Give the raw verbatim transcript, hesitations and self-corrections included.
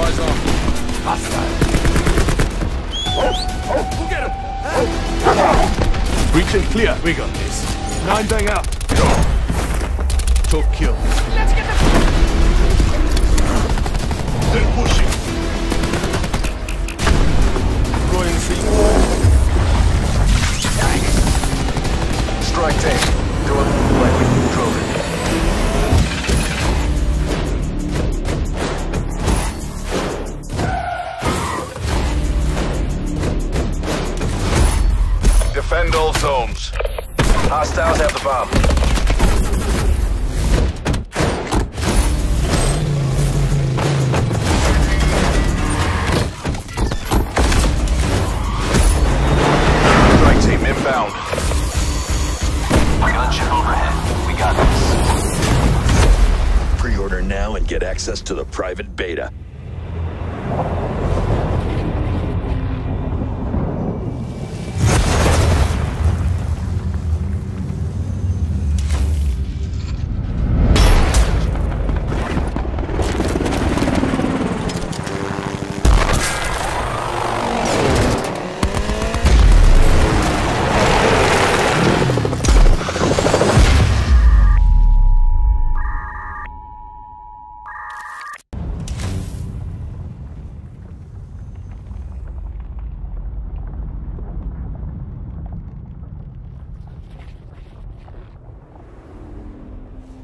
eyes off. Hostile. Oh, oh, we'll get him. Ah. Breach and clear. We got this. Nine bang out. Took kill. Let's get them. They're pushing. Go and see. Strike tank. Go up. Weapon control. Defend all zones. Hostiles have the bomb. Strike team inbound. Regular ship overhead. We got this. Pre-order now and get access to the private beta.